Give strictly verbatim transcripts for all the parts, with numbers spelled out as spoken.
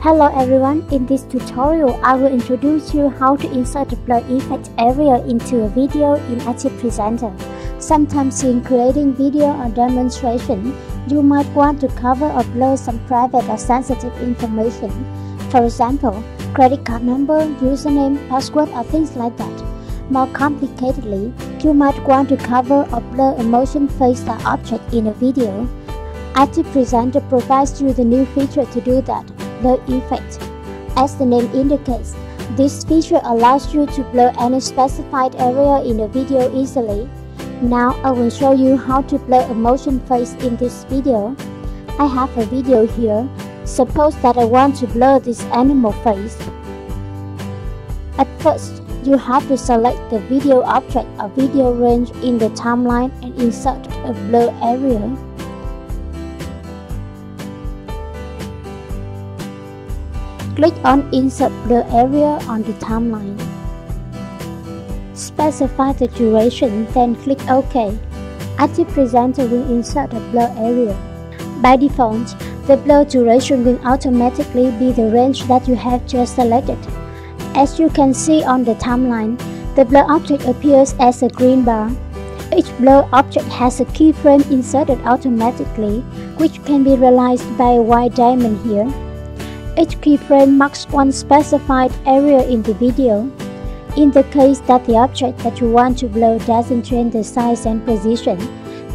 Hello everyone, in this tutorial I will introduce you how to insert the blur effect area into a video in ActivePresenter. Sometimes in creating video or demonstration, you might want to cover or blur some private or sensitive information. For example, credit card number, username, password or things like that. More complicatedly, you might want to cover or blur a motion, face or object in a video. ActivePresenter provides you the new feature to do that. Blur effect. As the name indicates, this feature allows you to blur any specified area in a video easily. Now I will show you how to blur a motion face in this video. I have a video here. Suppose that I want to blur this animal face. At first, you have to select the video object or video range in the timeline and insert a blur area. Click on Insert Blur Area on the timeline. Specify the duration, then click OK. ActivePresenter will insert a blur area. By default, the blur duration will automatically be the range that you have just selected. As you can see on the timeline, the blur object appears as a green bar. Each blur object has a keyframe inserted automatically, which can be realized by a white diamond here. Each keyframe marks one specified area in the video. In the case that the object that you want to blur doesn't change the size and position,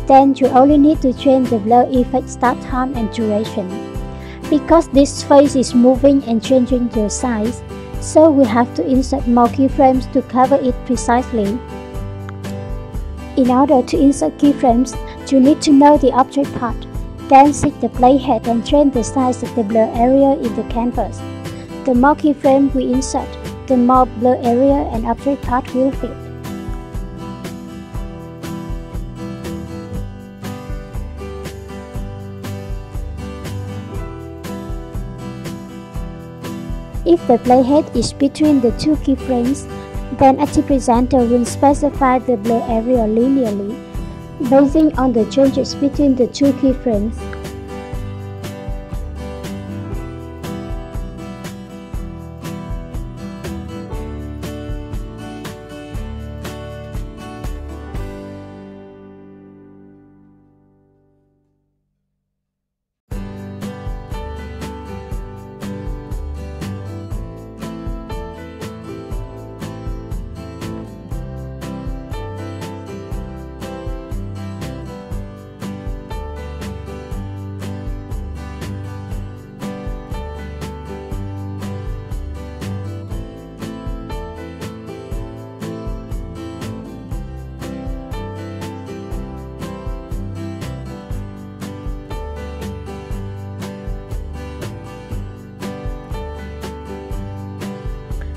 then you only need to change the blur effect start time and duration. Because this face is moving and changing the size, so we have to insert more keyframes to cover it precisely. In order to insert keyframes, you need to know the object part. Then select the playhead and change the size of the blur area in the canvas. The more keyframe we insert, the more blur area and object part will fit. If the playhead is between the two keyframes, then ActivePresenter will specify the blur area linearly, basing on the changes between the two keyframes.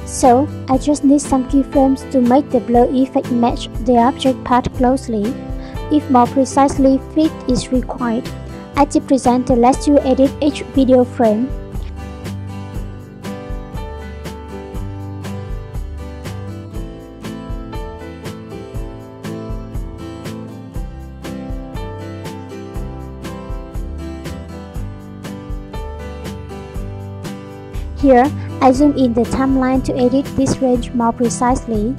So, I just need some keyframes to make the blur effect match the object part closely. If more precisely fit is required, ActivePresenter lets you edit each video frame. Here, I zoom in the timeline to edit this range more precisely.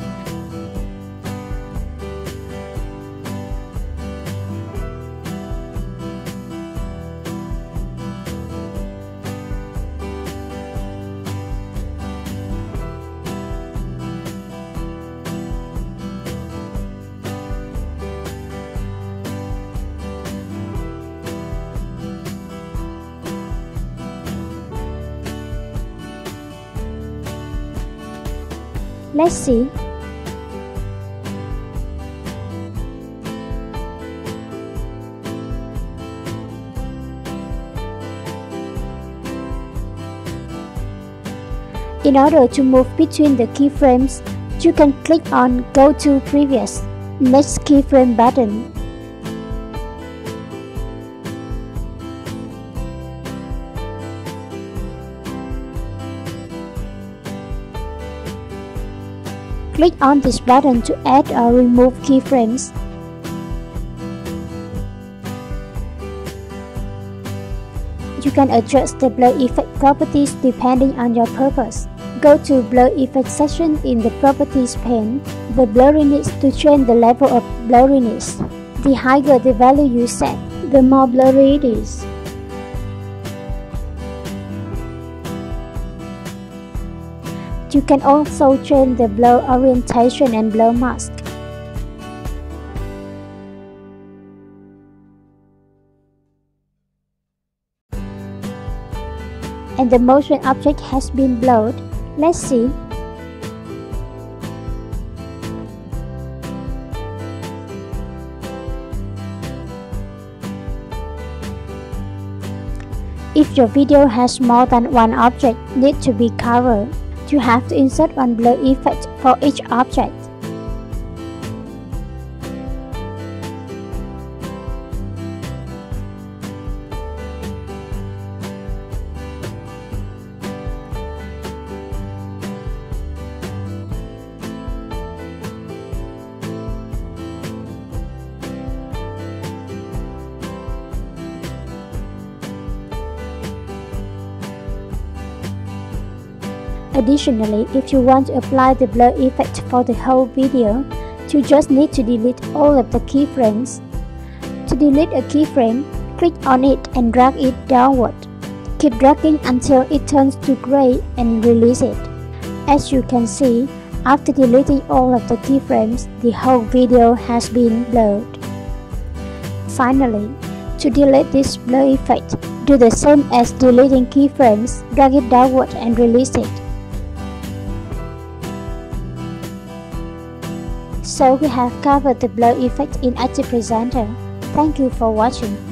Let's see. In order to move between the keyframes, you can click on Go to Previous Next Keyframe button. Click on this button to add or remove keyframes. You can adjust the blur effect properties depending on your purpose. Go to Blur Effect section in the Properties pane. The blurriness to change the level of blurriness. The higher the value you set, the more blurry it is. You can also change the blur orientation and blur mask. And the motion object has been blurred. Let's see. If your video has more than one object need to be covered, you have to insert one blur effect for each object. Additionally, if you want to apply the blur effect for the whole video, you just need to delete all of the keyframes. To delete a keyframe, click on it and drag it downward. Keep dragging until it turns to gray and release it. As you can see, after deleting all of the keyframes, the whole video has been blurred. Finally, to delete this blur effect, do the same as deleting keyframes, drag it downward and release it. So we have covered the blur effect in ActivePresenter. Thank you for watching.